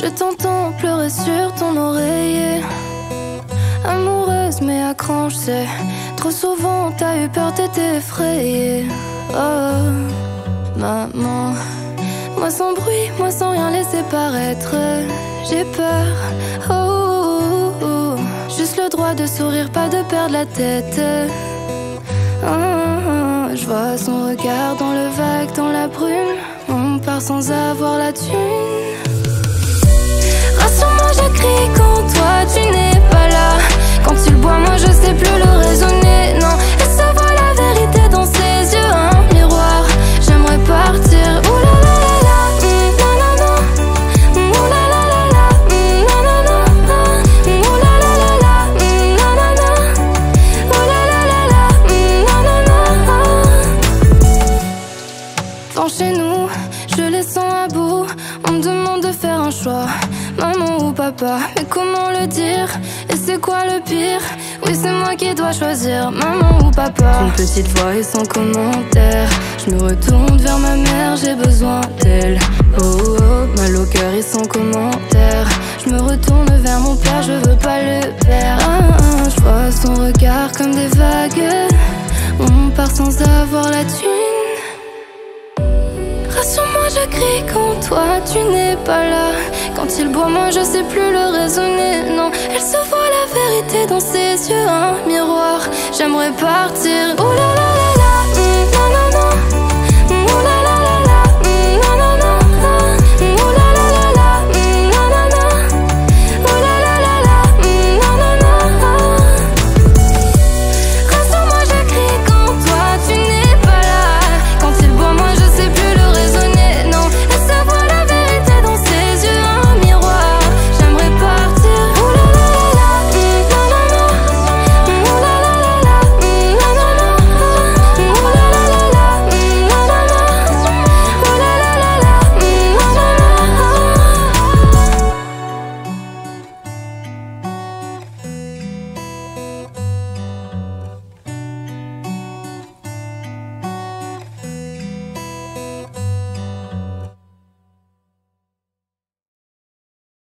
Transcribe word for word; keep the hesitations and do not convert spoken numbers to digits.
Je t'entends pleurer sur ton oreiller. Amoureuse mais à cran, je sais. Trop souvent t'as eu peur, t'étais effrayée. Oh, maman. Moi sans bruit, moi sans rien laisser paraître. J'ai peur, oh, oh, oh, oh. Juste le droit de sourire, pas de perdre la tête. Oh, oh, oh. Je vois son regard dans le vague, dans la brume. On part sans avoir la thune. Rassure-moi, je crie quand toi tu n'es pas là. Quand tu le bois, moi je sais plus le raisonner, non. Et ça voit la vérité dans ses yeux, un miroir. J'aimerais partir, oulala. Chez nous, je les sens à bout. On me demande de faire un choix, maman ou papa, mais comment le dire? Et c'est quoi le pire? Oui, c'est moi qui dois choisir, maman ou papa. Une petite voix et sans commentaire. Je me retourne vers ma mère, j'ai besoin d'elle. Oh, oh, oh, mal au cœur et sans commentaire. Je me retourne vers mon père, je veux pas le perdre. Ah, ah, je vois son regard comme des vagues. On part sans avoir la thune. Rassure-moi, je crie quand toi tu n'es pas là. Quand il boit, moi je sais plus le raisonner, non. Elle se voit la vérité dans ses yeux, un miroir. J'aimerais partir, ouh là là là là.